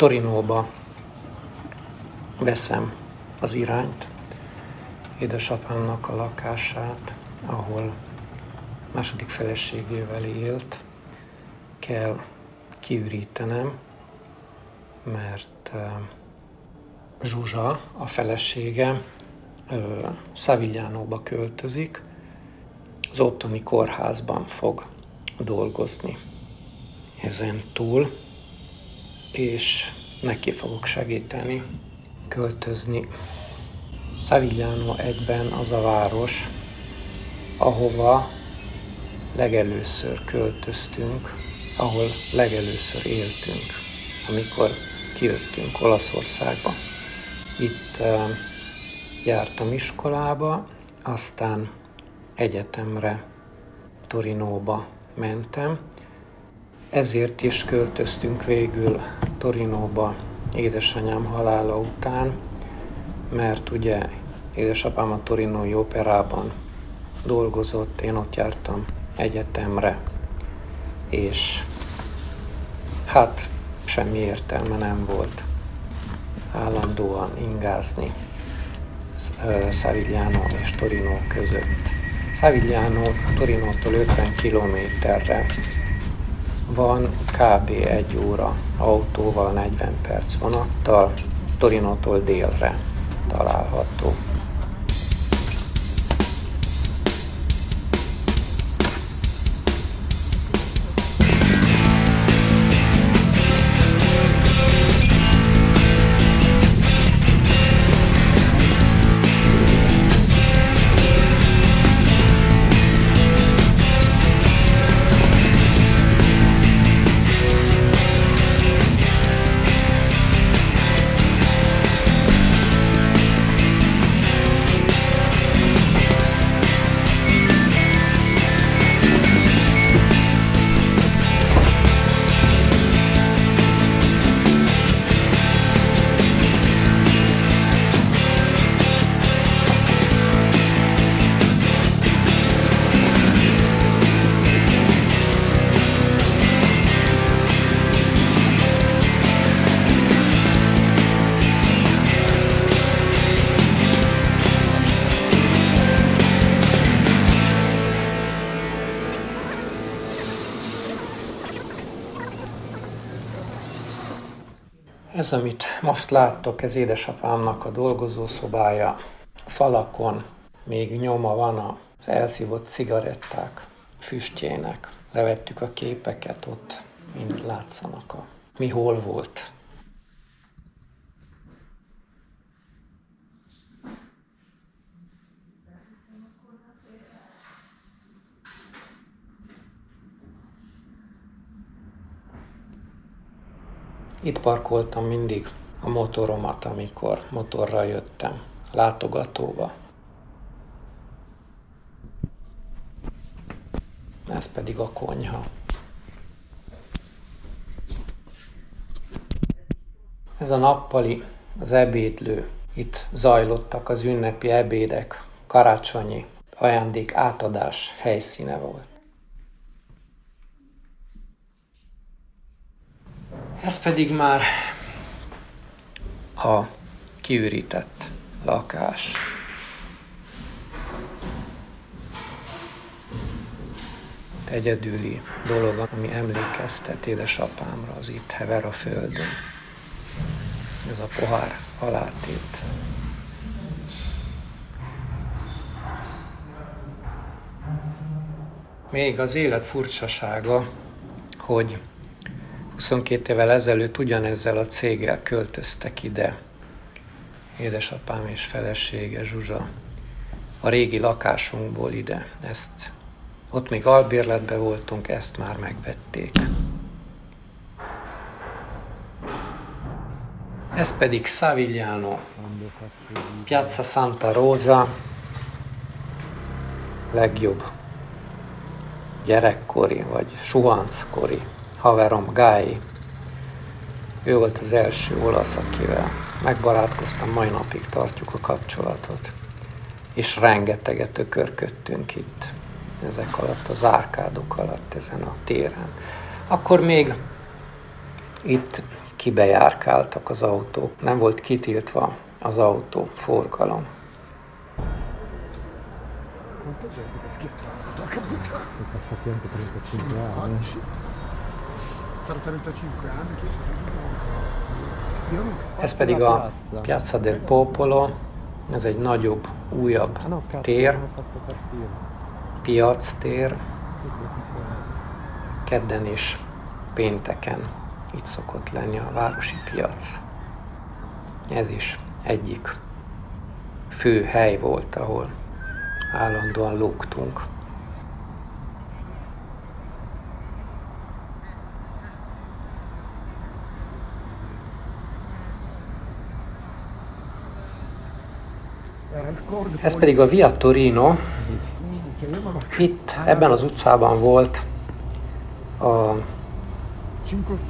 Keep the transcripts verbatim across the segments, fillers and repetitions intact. Torinóba veszem az irányt, édesapámnak a lakását, ahol második feleségével élt, kell kiürítenem, mert Zsuzsa, a felesége, Saviglianóba költözik, az ottani kórházban fog dolgozni ezen túl, és neki fogok segíteni költözni. Savigliano egyben az a város, ahova legelőször költöztünk, ahol legelőször éltünk, amikor kijöttünk Olaszországba. Itt jártam iskolába, aztán egyetemre, Torinóba mentem. Ezért is költöztünk végül Torinóba édesanyám halála után, mert ugye édesapám a Torinói Operában dolgozott, én ott jártam egyetemre, és hát semmi értelme nem volt állandóan ingázni Savigliano és Torino között. Savigliano Torinótól ötven kilométerre van, kb. egy óra autóval, negyven perc vonattal, Torinótól délre található. Ez, amit most láttok, ez édesapámnak a dolgozószobája. A falakon még nyoma van az elszívott cigaretták füstjének. Levettük a képeket, ott mind látszanak a mi hol volt. Itt parkoltam mindig a motoromat, amikor motorral jöttem látogatóba. Ez pedig a konyha. Ez a nappali, az ebédlő. Itt zajlottak az ünnepi ebédek, karácsonyi ajándék átadás helyszíne volt. Ez pedig már a kiürített lakás. Egyedüli dolog, ami emlékeztet édesapámra, az itt hever a földön. Ez a pohár alátét. Még az élet furcsasága, hogy huszonkettő évvel ezelőtt ugyanezzel a céggel költöztek ide édesapám és felesége, Zsuzsa, a régi lakásunkból ide. Ezt, ott még albérletben voltunk, ezt már megvették. Ez pedig Savigliano, Piazza Santa Rosa, legjobb gyerekkori vagy suhanckori haverom, Gáli. Ő volt az első olasz, akivel megbarátkoztam, mai napig tartjuk a kapcsolatot. És rengeteget ökörködtünk itt, ezek alatt, az árkádok alatt, ezen a téren. Akkor még itt kibejárkáltak az autók. Nem volt kitiltva az autóforgalom. Ez pedig a Piazza del Popolo, ez egy nagyobb, újabb tér, piactér, kedden és pénteken itt szokott lenni a városi piac. Ez is egyik fő hely volt, ahol állandóan lógtunk. Ez pedig a Via Torino. Itt, ebben az utcában volt a,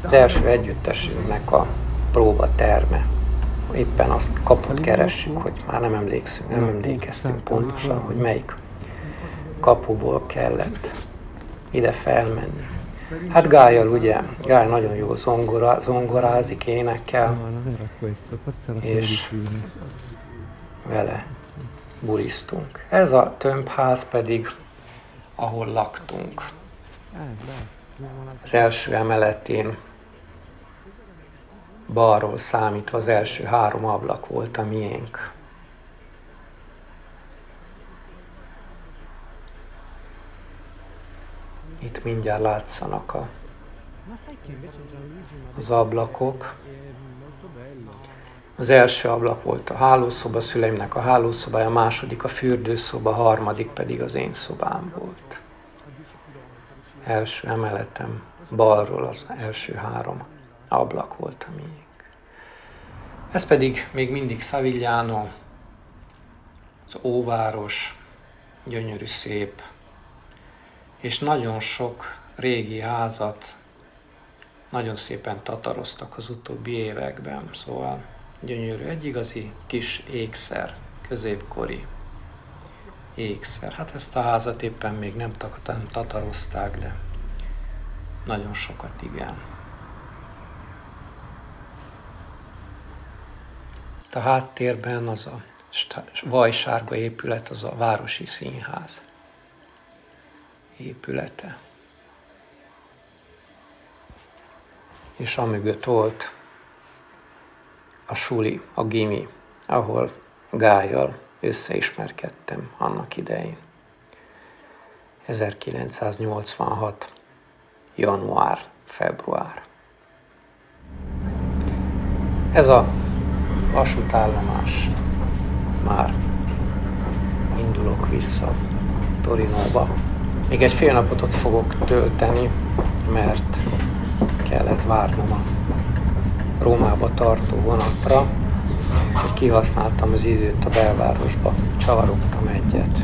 az első együttesünknek a próbaterme. Éppen azt kaput keressük, hogy már nem emlékszünk, nem emlékeztünk pontosan, hogy melyik kapuból kellett ide felmenni. Hát Gáljal ugye, Gály nagyon jól zongora, zongorázik, énekel, és vele bulisztunk. Ez a tömbház pedig, ahol laktunk. Az első emeletén balról számítva az első három ablak volt a miénk. Itt mindjárt látszanak a, az ablakok. Az első ablak volt a hálószoba, szüleimnek a hálószobája, a második a fürdőszoba, a harmadik pedig az én szobám volt. Első emeletem balról az első három ablak volt a miénk. Ez pedig még mindig Savigliano, az óváros, gyönyörű, szép, és nagyon sok régi házat nagyon szépen tataroztak az utóbbi években, szóval gyönyörű, egy igazi kis ékszer, középkori ékszer. Hát ezt a házat éppen még nem tatarozták, de nagyon sokat igen. Itt a háttérben az a vajsárga épület, az a városi színház épülete. És amögött volt a suli, a gimi, ahol Gályal összeismerkedtem annak idején. ezerkilencszáznyolcvanhat. január, február. Ez a vasútállomás. Már indulok vissza Torinóba. Még egy fél napot ott fogok tölteni, mert kellett várnom a Rómába tartó vonatra, hogy kihasználtam az időt a belvárosba, csavarogtam egyet.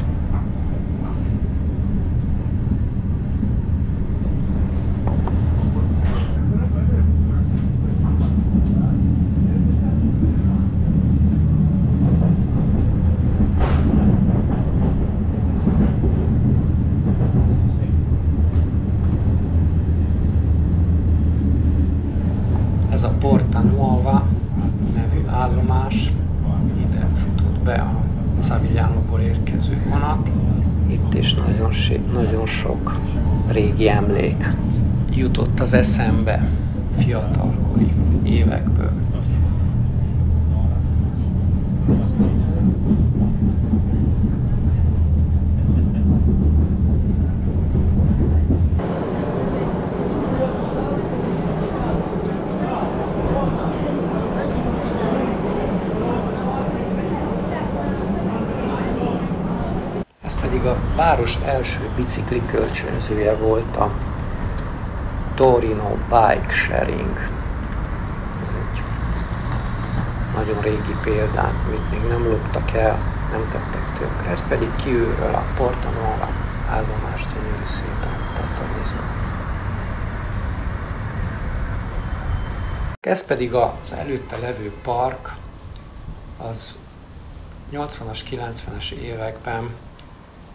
Ez a Porta Nuova nevű állomás, ide futott be a Saviglianóból érkező vonat. Itt is nagyon, nagyon sok régi emlék jutott az eszembe fiatalkori évekből. A város első bicikli kölcsönzője volt a Torino Bike Sharing. Ez egy nagyon régi példány, amit még nem loptak el, nem tettek tönkre. Ez pedig kiülről a Porta Nuova állomást gyönyörű szépen tatarozó. Ez pedig az előtte levő park, az nyolcvanas, kilencvenes években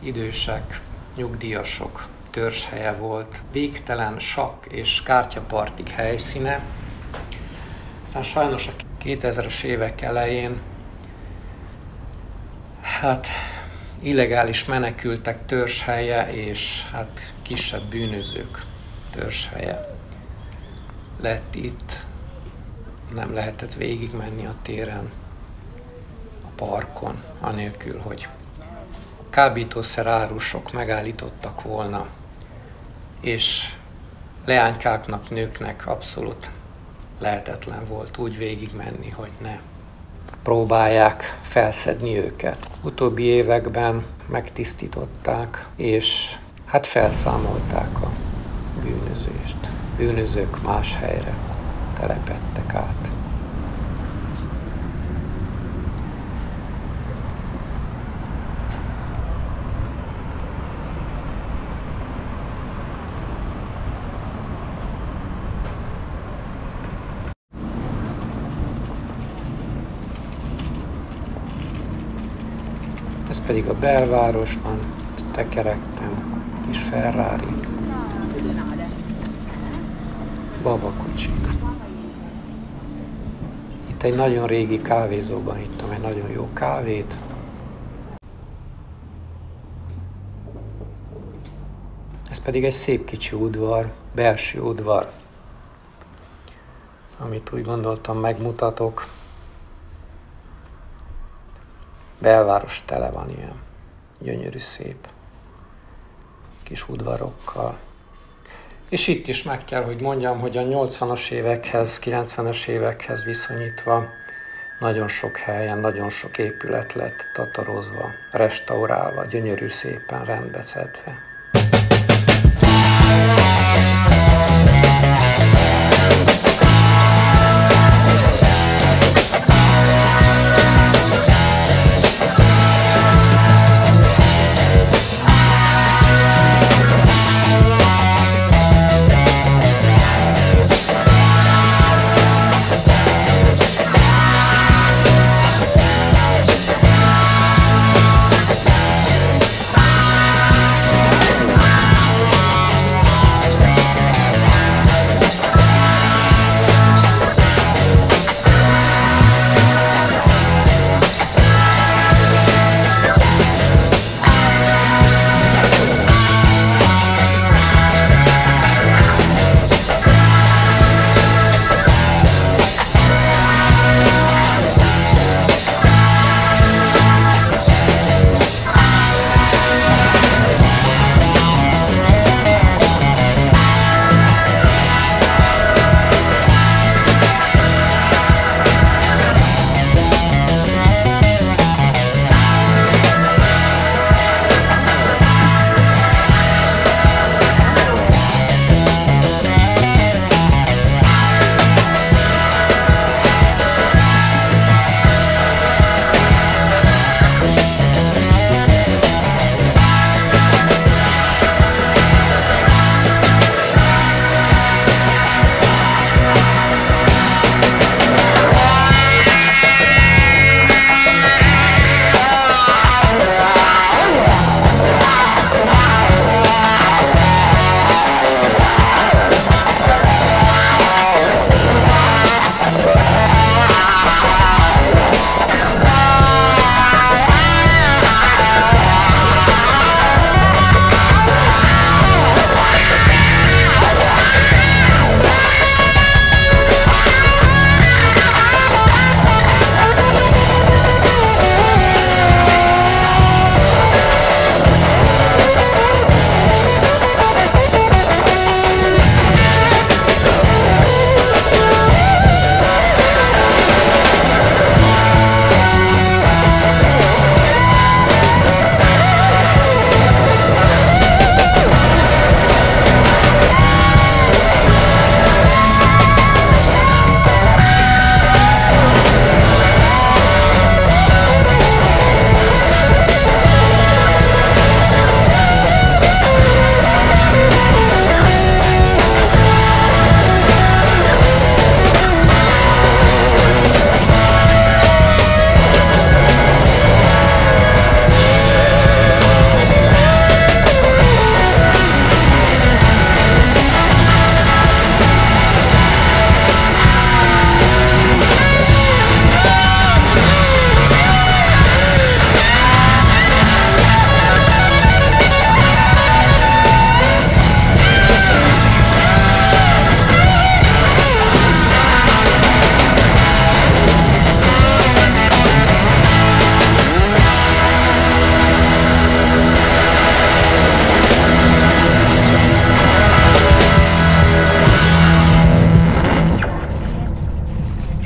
idősek, nyugdíjasok törzshelye volt, végtelen sakk és kártyapartik helyszíne, Aztán sajnos a kétezres évek elején hát illegális menekültek törzshelye és hát kisebb bűnözők törzshelye lett itt. Nem lehetett végigmenni a téren, a parkon, anélkül, hogy kábítószerárusok megállítottak volna, és leánykáknak, nőknek abszolút lehetetlen volt úgy végigmenni, hogy ne próbálják felszedni őket. Utóbbi években megtisztították, és hát felszámolták a bűnözést. Bűnözők más helyre telepettek át. Ez pedig a belvárosban, tekerektem, kis Ferrari, babakocsik. Itt egy nagyon régi kávézóban ittam egy nagyon jó kávét. Ez pedig egy szép kicsi udvar, belső udvar, amit úgy gondoltam megmutatok. Belváros tele van ilyen gyönyörű, szép kis udvarokkal. És itt is meg kell, hogy mondjam, hogy a nyolcvanas évekhez, kilencvenes évekhez viszonyítva nagyon sok helyen, nagyon sok épület lett tatarozva, restaurálva, gyönyörű szépen rendbe szedve.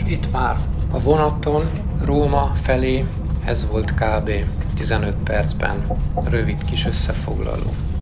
itt már a vonaton Róma felé ez volt körülbelül tizenöt percben rövid kis összefoglaló.